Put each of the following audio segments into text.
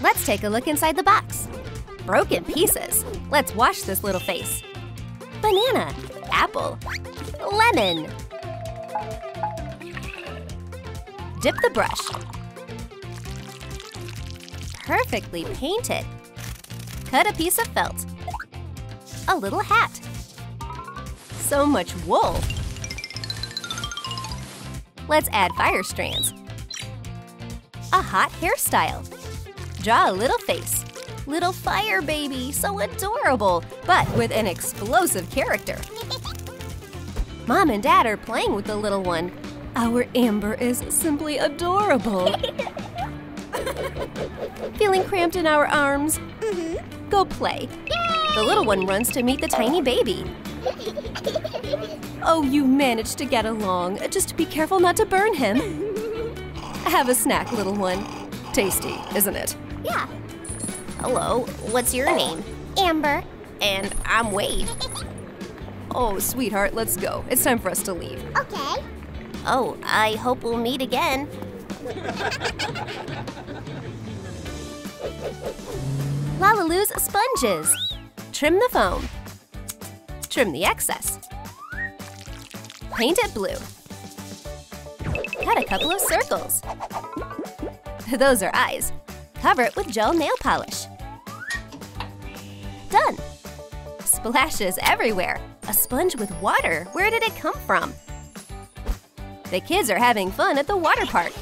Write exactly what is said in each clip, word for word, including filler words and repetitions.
Let's take a look inside the box. Broken pieces. Let's wash this little face. Banana. Apple. Lemon. Dip the brush. Perfectly painted. Cut a piece of felt. A little hat. So much wool. Let's add fire strands. A hot hairstyle. Draw a little face. Little fire baby, so adorable, but with an explosive character. Mom and Dad are playing with the little one. Our Amber is simply adorable. Feeling cramped in our arms? Mm-hmm. Go play. Yay! The little one runs to meet the tiny baby. Oh, you managed to get along. Just be careful not to burn him. Have a snack, little one. Tasty, isn't it? Yeah. Hello, what's your oh, name? Amber. And I'm Wade. Oh, sweetheart, let's go. It's time for us to leave. Okay. Oh, I hope we'll meet again. Lalaloo's sponges. Trim the foam. Trim the excess. Paint it blue. Cut a couple of circles. Those are eyes. Cover it with gel nail polish. Done. Splashes everywhere. A sponge with water. Where did it come from? The kids are having fun at the water park.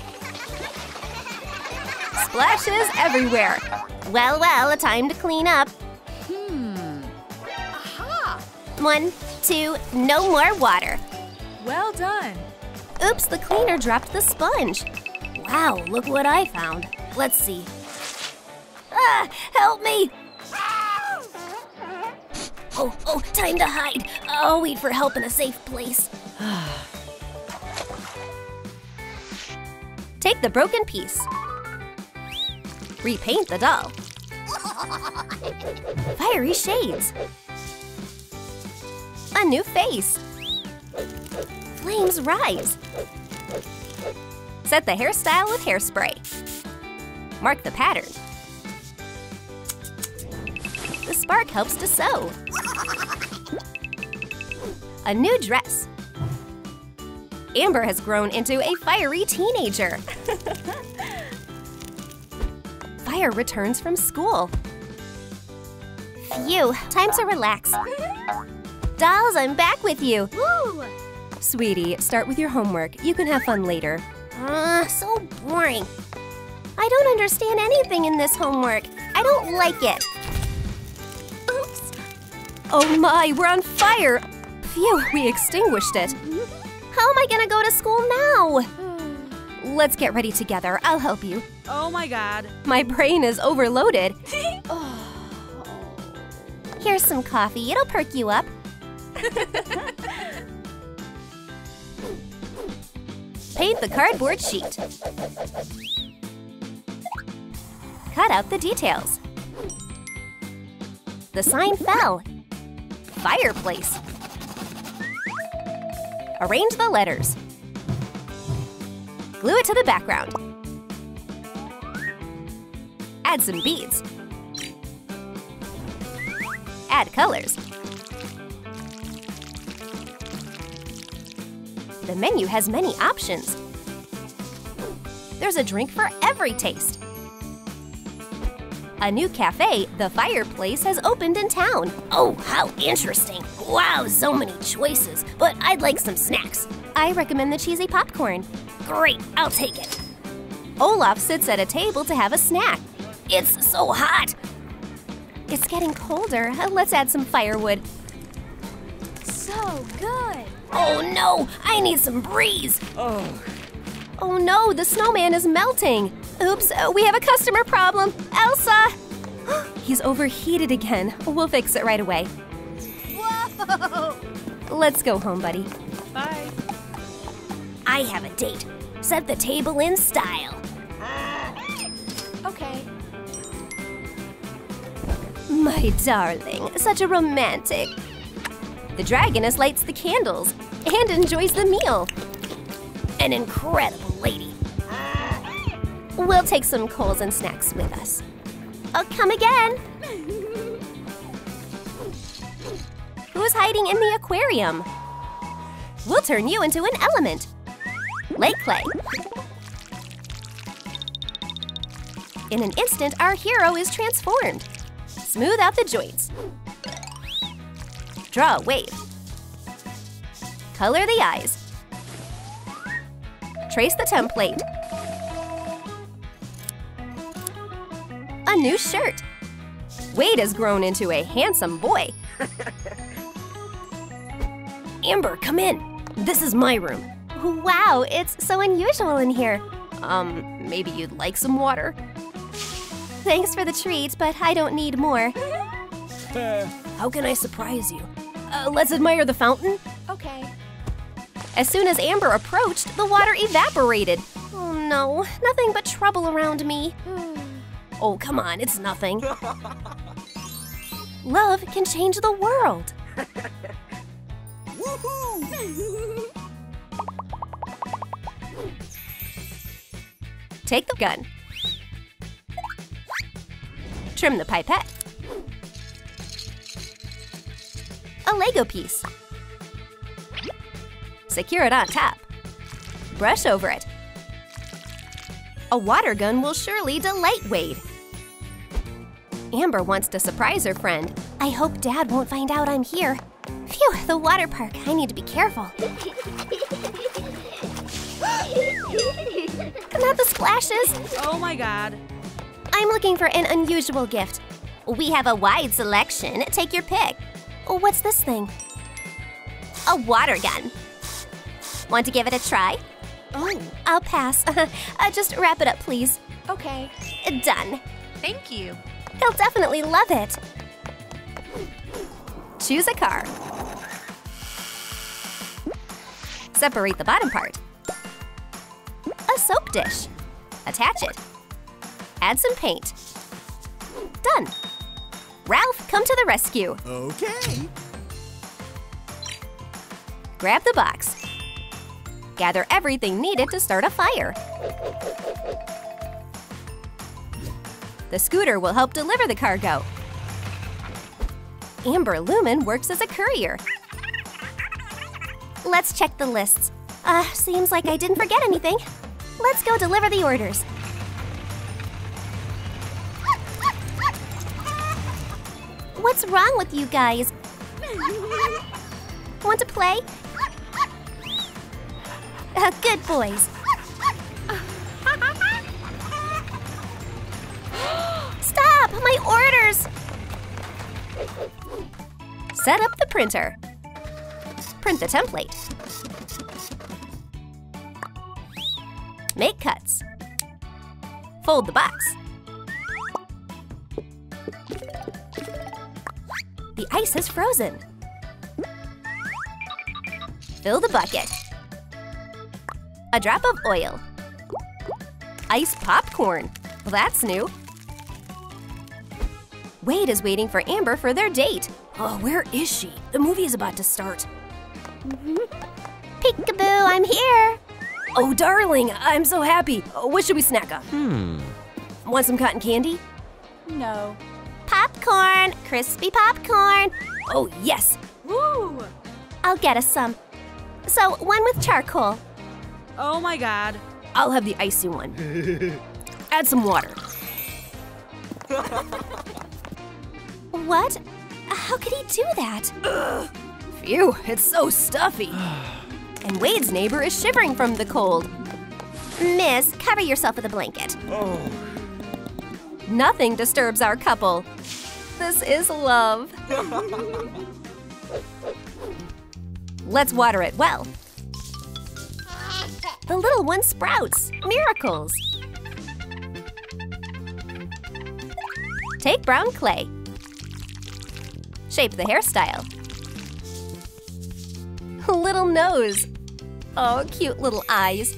Splashes everywhere. Well, well, a time to clean up. Hmm. Aha. One, two, no more water. Well done. Oops, the cleaner dropped the sponge. Wow, look what I found. Let's see. Ah, help me! Oh, oh, time to hide. I'll wait for help in a safe place. Take the broken piece. Repaint the doll. Fiery shades. A new face. Flames rise. Set the hairstyle with hairspray. Mark the pattern. The spark helps to sew. A new dress. Amber has grown into a fiery teenager. Fire returns from school. Phew, time to relax. Dolls, I'm back with you. Woo! Sweetie, start with your homework. You can have fun later. Uh, so boring. I don't understand anything in this homework. I don't like it. Oops. Oh my, we're on fire. Phew, we extinguished it. How am I gonna go to school now? Let's get ready together. I'll help you. Oh my God. My brain is overloaded. Here's some coffee. It'll perk you up. Paint the cardboard sheet. Cut out the details. The sign fell. Fireplace. Arrange the letters. Glue it to the background. Add some beads. Add colors. The menu has many options. There's a drink for every taste. A new cafe, the Fireplace, has opened in town. Oh, how interesting. Wow, so many choices, but I'd like some snacks. I recommend the cheesy popcorn. Great, I'll take it. Olaf sits at a table to have a snack. It's so hot. It's getting colder. Let's add some firewood. So good. Oh no, I need some breeze. Oh. Oh no, the snowman is melting. Oops, we have a customer problem. Elsa! He's overheated again. We'll fix it right away. Whoa! Let's go home, buddy. Bye. I have a date. Set the table in style. Okay. My darling, such a romantic. The dragoness lights the candles and enjoys the meal. An incredible lady. We'll take some coals and snacks with us. I'll come again. Who's hiding in the aquarium? We'll turn you into an element. Lake clay. In an instant, our hero is transformed. Smooth out the joints. Draw a wave. Color the eyes. Trace the template. A new shirt. Wade has grown into a handsome boy. Amber, come in. This is my room. Wow, it's so unusual in here. Um, maybe you'd like some water? Thanks for the treat, but I don't need more. Uh, how can I surprise you? Uh, let's admire the fountain. Okay. As soon as Amber approached, the water evaporated. Oh no, nothing but trouble around me. Oh, come on, it's nothing. Love can change the world. Woohoo! Take the gun. Trim the pipette. A Lego piece. Secure it on top. Brush over it. A water gun will surely delight Wade. Amber wants to surprise her friend. I hope Dad won't find out I'm here. Phew, the water park. I need to be careful. Come out the splashes. Oh my God. I'm looking for an unusual gift. We have a wide selection. Take your pick. What's this thing? A water gun. Want to give it a try? Oh. I'll pass. Uh, just wrap it up, please. Okay. Done. Thank you. He'll definitely love it. Choose a car. Separate the bottom part. A soap dish. Attach it. Add some paint. Done. Ralph, come to the rescue. Okay. Grab the box. Gather everything needed to start a fire. The scooter will help deliver the cargo. Amber Lumen works as a courier. Let's check the lists. Uh, seems like I didn't forget anything. Let's go deliver the orders. What's wrong with you guys? Want to play? Uh, good boys. Stop! My orders! Set up the printer. Print the template. Make cuts. Fold the box. The ice is frozen. Fill the bucket. A drop of oil. Ice popcorn. Well, that's new. Wade is waiting for Amber for their date. Oh, where is she? The movie is about to start. Peekaboo, I'm here. Oh, darling, I'm so happy. What should we snack on? Hmm. Want some cotton candy? No. Popcorn, crispy popcorn. Oh, yes. Woo! I'll get us some. So, one with charcoal. Oh my God. I'll have the icy one. Add some water. What? How could he do that? Ugh. Phew, it's so stuffy. And Wade's neighbor is shivering from the cold. Miss, cover yourself with a blanket. Oh. Nothing disturbs our couple. This is love. Let's water it well. The little one sprouts. Miracles. Take brown clay. Shape the hairstyle. Little nose. Oh, cute little eyes.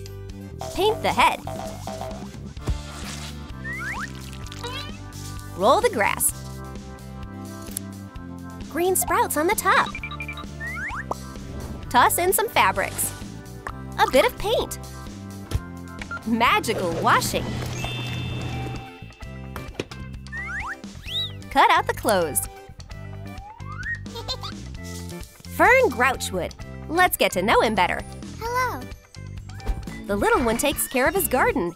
Paint the head. Roll the grass. Green sprouts on the top. Toss in some fabrics. A bit of paint. Magical washing. cut out the clothes. Fern Grouchwood. Let's get to know him better. Hello. The little one takes care of his garden.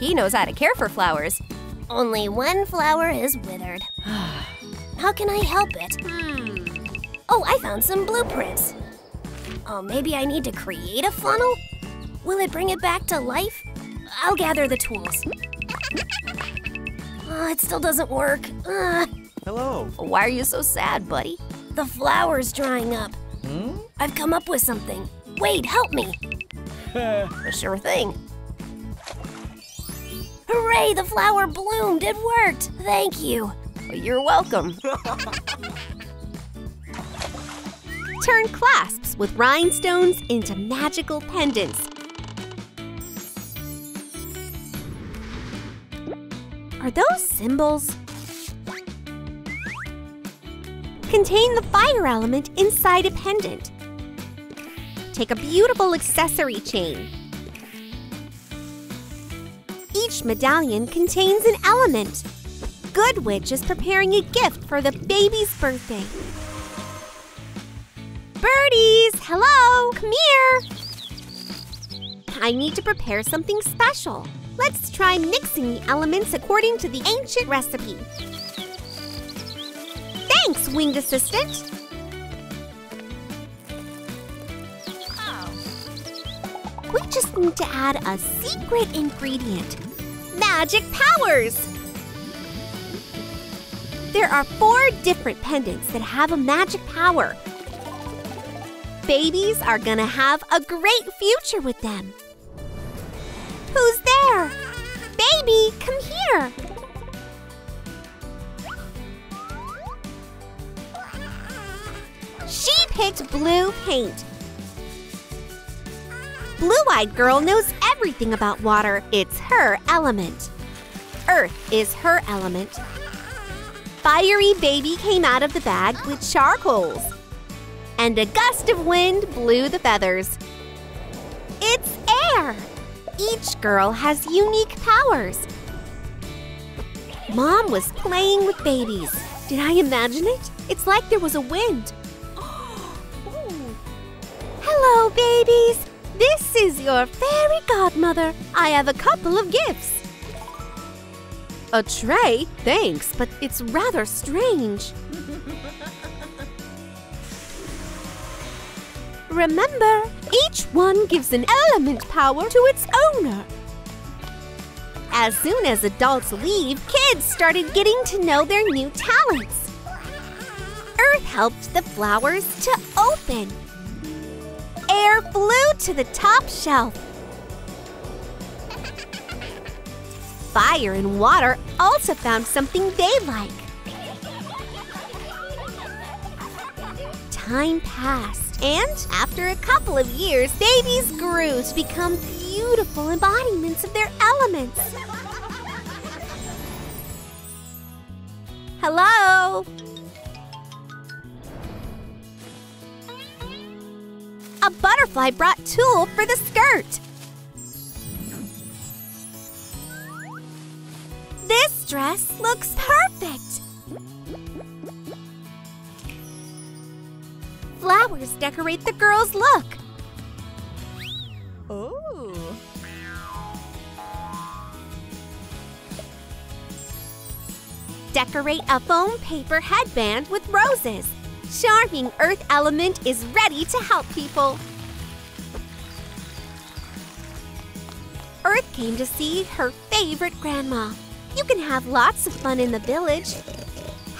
He knows how to care for flowers. Only one flower is withered. How can I help it? Hmm. Oh, I found some blueprints. Oh, maybe I need to create a funnel? Will it bring it back to life? I'll gather the tools. Oh, it still doesn't work. Uh. Hello. Why are you so sad, buddy? The flower's drying up. Hmm? I've come up with something. Wade, help me. Sure thing. Hooray, the flower bloomed. It worked. Thank you. You're welcome. Turn clasps with rhinestones into magical pendants. Are those symbols? Contain the fire element inside a pendant. Take a beautiful accessory chain. Each medallion contains an element. Good Witch is preparing a gift for the baby's birthday. Birdies, hello, come here. I need to prepare something special. Let's try mixing the elements according to the ancient recipe. Thanks, winged assistant. We just need to add a secret ingredient, magic powers. There are four different pendants that have a magic power. Babies are gonna have a great future with them. Who's there? Baby, come here. She picked blue paint. Blue-eyed girl knows everything about water. It's her element. Earth is her element. Fiery baby came out of the bag with charcoals. And a gust of wind blew the feathers. It's air! Each girl has unique powers. Mom was playing with babies. Did I imagine it? It's like there was a wind. Hello, babies. This is your fairy godmother. I have a couple of gifts. A tray? Thanks, but it's rather strange. Remember, each one gives an element power to its owner. As soon as adults leave, kids started getting to know their new talents. Earth helped the flowers to open. Air flew to the top shelf. Fire and water also found something they like. Time passed, and after a couple of years, babies grew to become beautiful embodiments of their elements. Hello? A butterfly brought tulle for the skirt. This dress looks perfect! Flowers decorate the girl's look. Ooh. Decorate a foam paper headband with roses. Charming Earth element is ready to help people. Earth came to see her favorite grandma. You can have lots of fun in the village.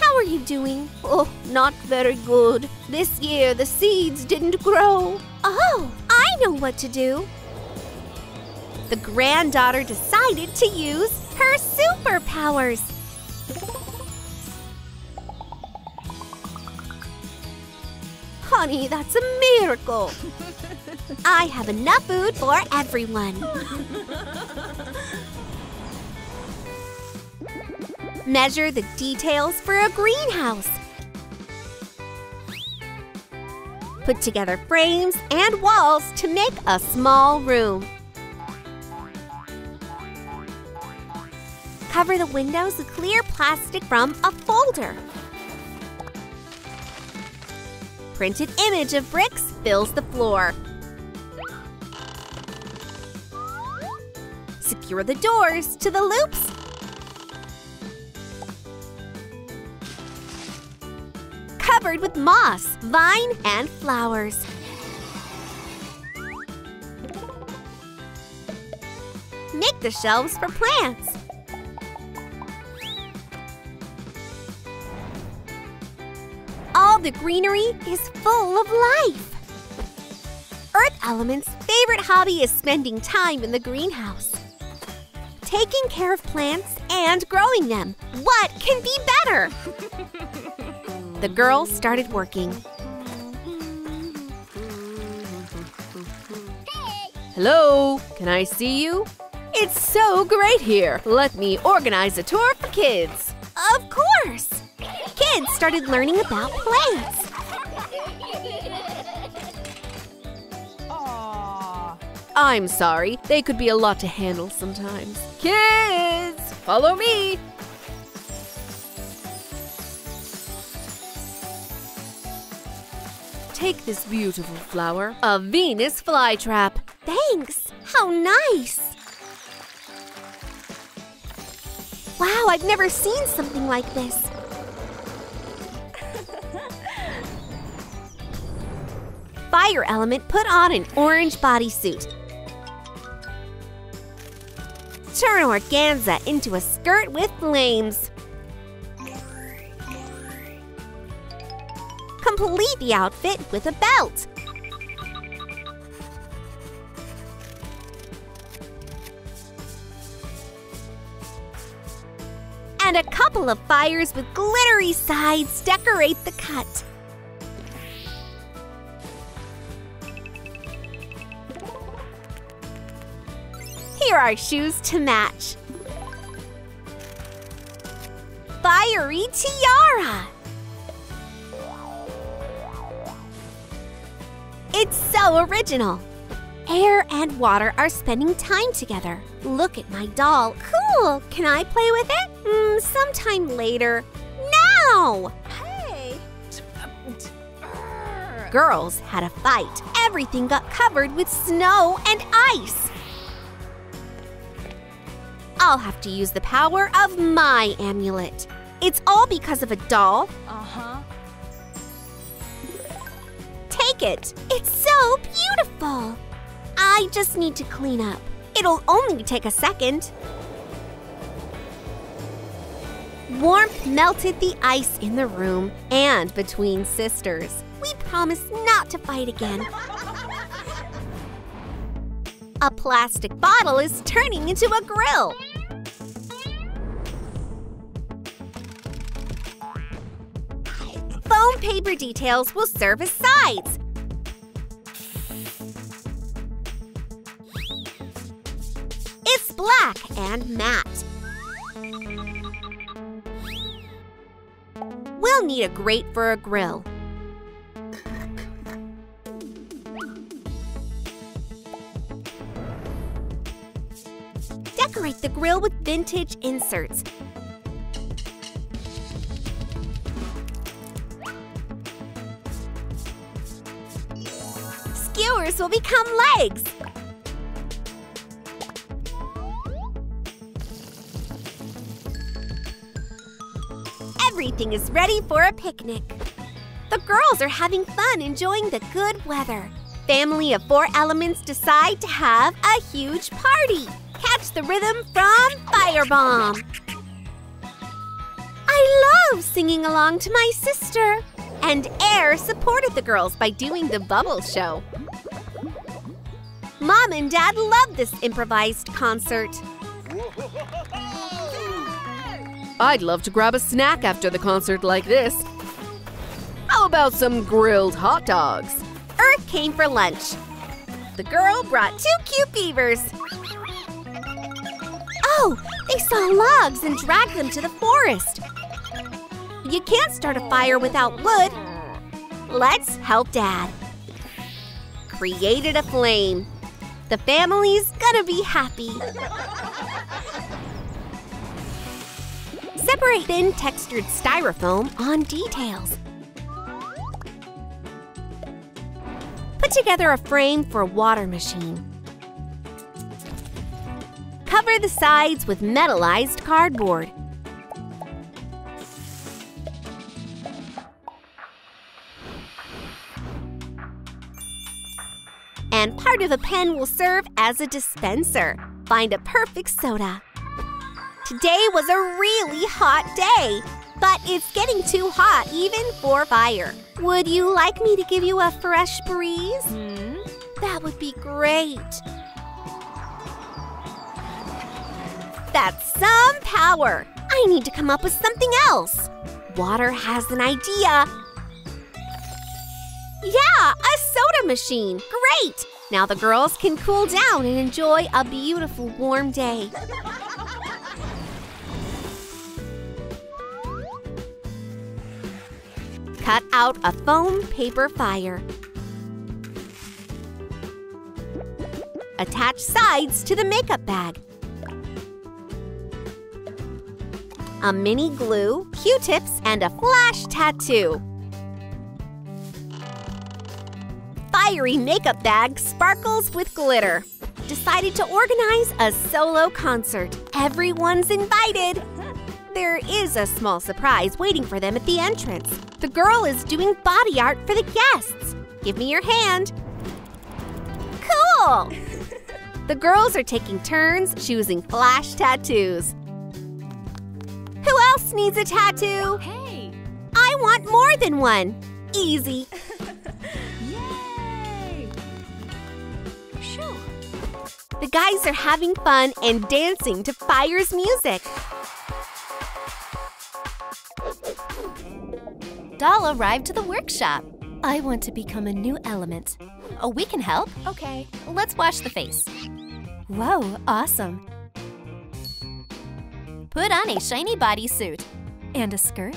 How are you doing? Oh, not very good. This year the seeds didn't grow. Oh, I know what to do. The granddaughter decided to use her superpowers. Honey, that's a miracle. I have enough food for everyone. Measure the details for a greenhouse. Put together frames and walls to make a small room. cover the windows with clear plastic from a folder. Printed image of bricks fills the floor. Secure the doors to the loops. Covered with moss, vine, and flowers. Make the shelves for plants. All the greenery is full of life. Earth Element's favorite hobby is spending time in the greenhouse. Taking care of plants and growing them. What can be better? The girls started working. Hey. Hello, can I see you? It's so great here. Let me organize a tour for kids. Of course. Kids started learning about plants. Aww. I'm sorry. They could be a lot to handle sometimes. Kids, follow me. Take this beautiful flower, a Venus flytrap. Thanks. How nice. Wow, I've never seen something like this. Fire Element put on an orange bodysuit. Turn organza into a skirt with flames. Complete the outfit with a belt. And a couple of fires with glittery sides decorate the cut. Here are shoes to match. Fiery tiara! It's so original. Air and water are spending time together. Look at my doll. Cool. Can I play with it? Mm, sometime later. Now! Hey! Girls had a fight. Everything got covered with snow and ice. I'll have to use the power of my amulet. It's all because of a doll. Uh-huh. Take it. It's so beautiful. I just need to clean up. It'll only take a second. Warmth melted the ice in the room and between sisters. We promise not to fight again. A plastic bottle is turning into a grill. Foam paper details will serve as sides. It's black and matte. We'll need a grate for a grill. Decorate the grill with vintage inserts. Skewers will become legs. Everything is ready for a picnic. The girls are having fun enjoying the good weather. Family of Four Elements decide to have a huge party. Catch the rhythm from Firebomb. I love singing along to my sister. And Air supported the girls by doing the bubble show. Mom and Dad loved this improvised concert. I'd love to grab a snack after the concert like this. How about some grilled hot dogs? Earth came for lunch. The girl brought two cute beavers. Oh, they saw logs and dragged them to the forest. You can't start a fire without wood. Let's help Dad. Created a flame. The family's gonna be happy. Separate thin textured styrofoam on details. Put together a frame for a water machine. Cover the sides with metallized cardboard. And part of a pen will serve as a dispenser. Find a perfect soda. Today was a really hot day, but it's getting too hot even for fire. Would you like me to give you a fresh breeze? Mm. That would be great. That's some power. I need to come up with something else. Water has an idea. Yeah, a soda machine. Great. Now the girls can cool down and enjoy a beautiful warm day. Cut out a foam paper fire. Attach sides to the makeup bag. A mini glue, Q-tips, and a flash tattoo. Fiery makeup bag sparkles with glitter. Decided to organize a solo concert. Everyone's invited. There is a small surprise waiting for them at the entrance. The girl is doing body art for the guests. Give me your hand. Cool! The girls are taking turns choosing flash tattoos. Who else needs a tattoo? Hey! I want more than one. Easy. Yay! Shoo. The guys are having fun and dancing to Fire's music. Doll arrived to the workshop. I want to become a new element. Oh, we can help. Okay. Let's wash the face. Whoa, awesome. Put on a shiny bodysuit. And a skirt.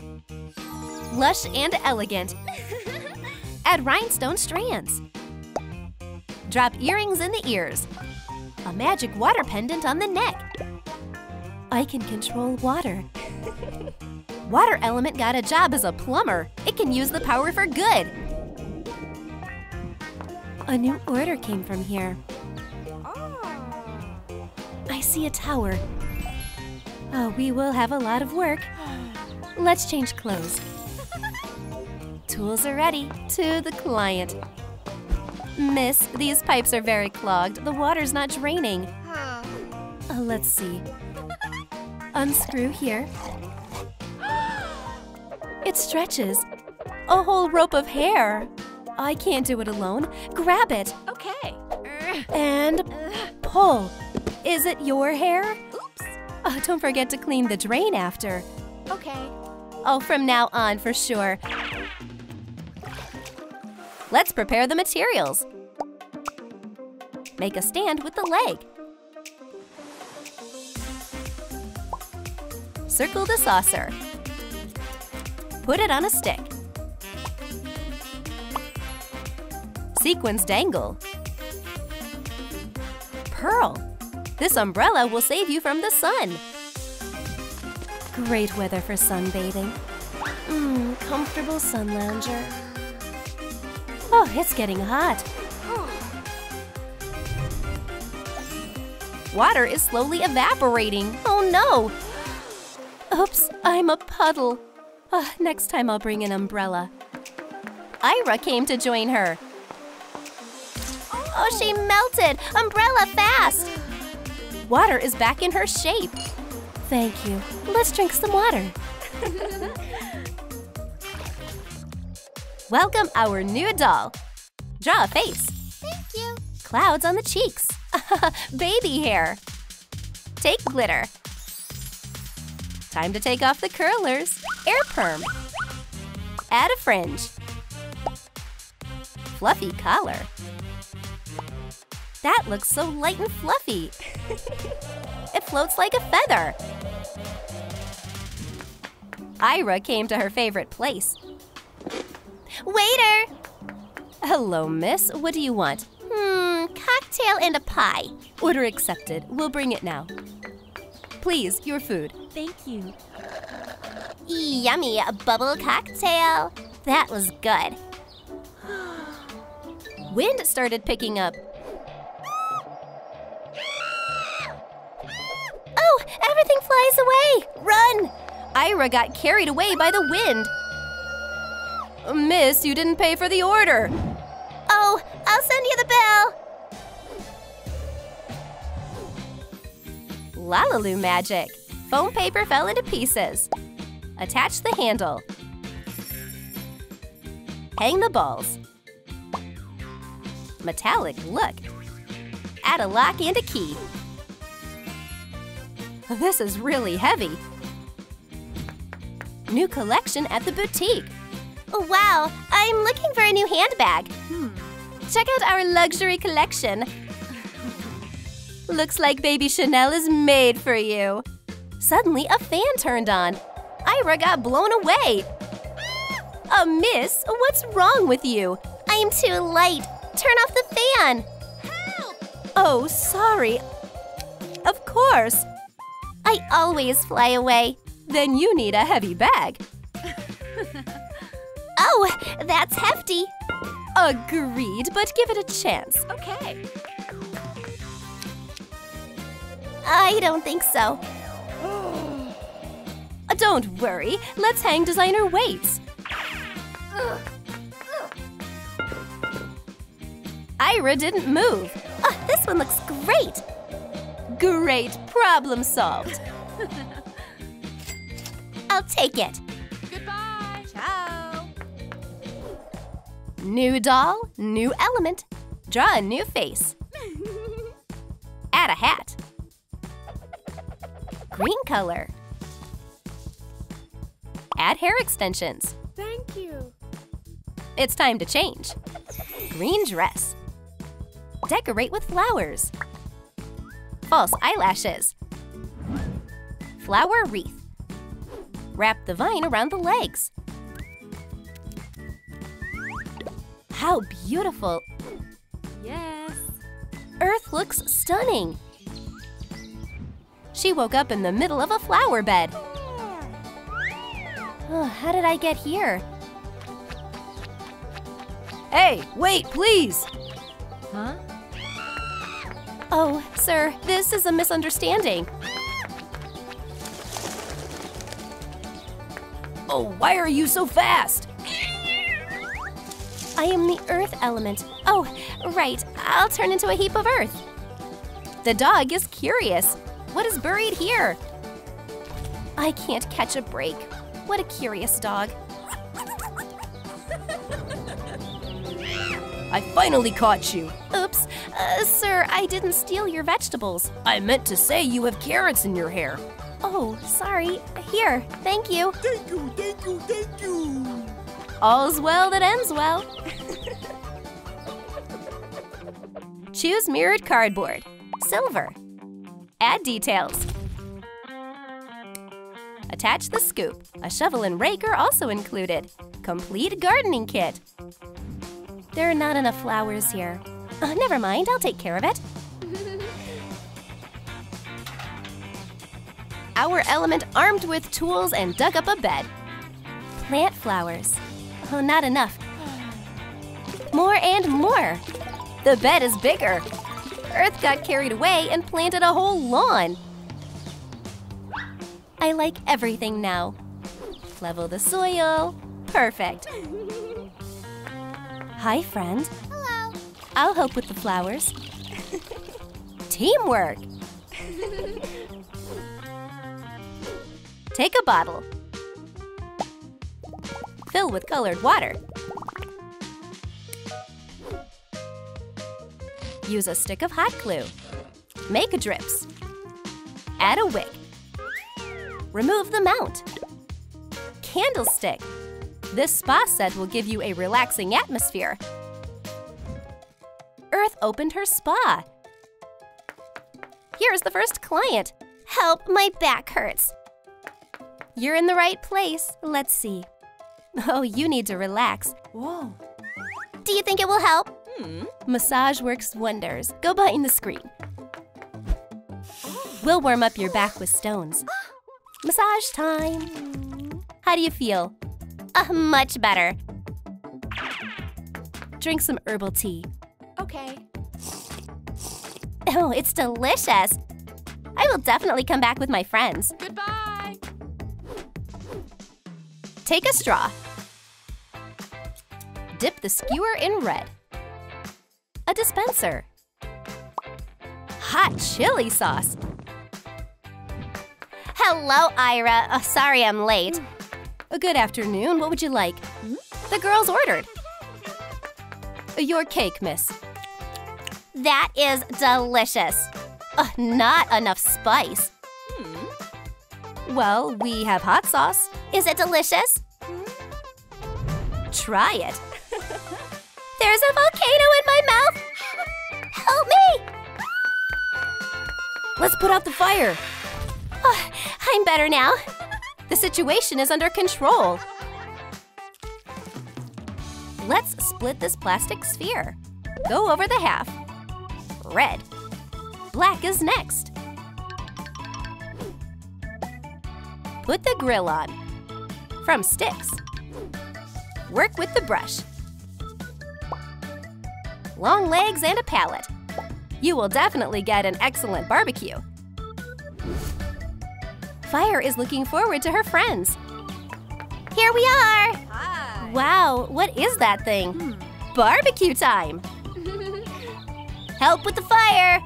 Hmm. Lush and elegant. Add rhinestone strands. Drop earrings in the ears. A magic water pendant on the neck. I can control water. Water element got a job as a plumber. It can use the power for good. A new order came from here. Oh. I see a tower. Oh, we will have a lot of work. Let's change clothes. Tools are ready. To the client. Miss, these pipes are very clogged. The water's not draining. Huh. Uh, let's see. Unscrew here. It stretches. A whole rope of hair. I can't do it alone. Grab it. Okay. And pull. Is it your hair? Oops. Oh, don't forget to clean the drain after. Okay. Oh, from now on for sure. Let's prepare the materials. Make a stand with the leg. Circle the saucer. Put it on a stick. Sequins dangle. Pearl. This umbrella will save you from the sun. Great weather for sunbathing. Mmm, comfortable sun lounger. Oh, it's getting hot. Water is slowly evaporating. Oh no! Oops, I'm a puddle. Oh, next time I'll bring an umbrella. Ira came to join her. Oh, she melted! Umbrella fast! Water is back in her shape. Thank you. Let's drink some water. Welcome our new doll. Draw a face. Thank you. Clouds on the cheeks. Baby hair. Take glitter. Time to take off the curlers. Air perm. Add a fringe. Fluffy collar. That looks so light and fluffy. It floats like a feather. Ira came to her favorite place. Waiter! Hello, miss. What do you want? Hmm, cocktail and a pie. Order accepted. We'll bring it now. Please, your food. Thank you. Yummy, a bubble cocktail. That was good. Wind started picking up. Oh, everything flies away. Run! Ira got carried away by the wind. Miss, you didn't pay for the order. Oh, I'll send you the bill. Lalaloo magic. Foam paper fell into pieces. Attach the handle. Hang the balls. Metallic look. Add a lock and a key. This is really heavy. New collection at the boutique. Wow, I'm looking for a new handbag. Hmm. Check out our luxury collection. Looks like baby Chanel is made for you. Suddenly, a fan turned on. Ira got blown away. Uh, miss, what's wrong with you? I'm too light. Turn off the fan. Help! Oh, sorry. Of course. I always fly away. Then you need a heavy bag. Oh, that's hefty. Agreed, but give it a chance. Okay. I don't think so. Don't worry, let's hang designer weights. Ugh. Ugh. Ira didn't move. Oh, this one looks great. Great, problem solved. I'll take it. Goodbye. Ciao. New doll, new element. Draw a new face. Add a hat. Green color. Add hair extensions. Thank you. It's time to change. Green dress. Decorate with flowers. False eyelashes. Flower wreath. Wrap the vine around the legs. How beautiful. Yes. Earth looks stunning. She woke up in the middle of a flower bed. Oh, how did I get here? Hey, wait, please! Huh? Oh, sir, this is a misunderstanding. Oh, why are you so fast? I am the earth element. Oh, right, I'll turn into a heap of earth. The dog is curious. What is buried here? I can't catch a break. What a curious dog. I finally caught you. Oops. Uh, sir, I didn't steal your vegetables. I meant to say you have carrots in your hair. Oh, sorry. Here, thank you. Thank you, thank you, thank you. All's well that ends well. Choose mirrored cardboard. Silver. Add details. Attach the scoop. A shovel and rake are also included. Complete gardening kit. There are not enough flowers here. Oh, never mind, I'll take care of it. Our element armed with tools and dug up a bed. Plant flowers. Oh, not enough. More and more. The bed is bigger. Earth got carried away and planted a whole lawn. I like everything now. Level the soil. Perfect. Hi, friend. Hello. I'll help with the flowers. Teamwork. Take a bottle. Fill with colored water. Use a stick of hot glue. Make drips. Add a wick. Remove the mount. Candlestick. This spa set will give you a relaxing atmosphere. Earth opened her spa. Here's the first client. Help, my back hurts. You're in the right place. Let's see. Oh, you need to relax. Whoa. Do you think it will help? Hmm. Massage works wonders. Go behind the screen. We'll warm up your back with stones. Massage time. How do you feel? Uh, much better. Drink some herbal tea. Okay. Oh, it's delicious. I will definitely come back with my friends. Goodbye. Take a straw. Dip the skewer in red. A dispenser. Hot chili sauce. Hello, Ira. Oh, sorry I'm late. Mm. Good afternoon. What would you like? The girls ordered. Your cake, miss. That is delicious. Uh, not enough spice. Mm. Well, we have hot sauce. Is it delicious? Mm. Try it. There's a volcano in my mouth! Help me! Let's put out the fire. Oh, I'm better now. The situation is under control. Let's split this plastic sphere. Go over the half. Red. Black is next. Put the grill on. From sticks. Work with the brush. Long legs and a palette. You will definitely get an excellent barbecue. Fire is looking forward to her friends. Here we are! Hi. Wow, what is that thing? Hmm. Barbecue time! Help with the fire!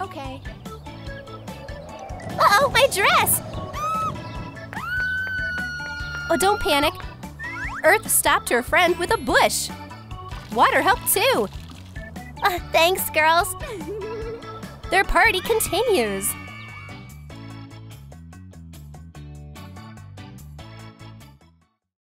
Okay. Uh-oh, my dress! Oh, don't panic. Earth stopped her friend with a bush. Water helped too. Uh, thanks, girls. Their party continues.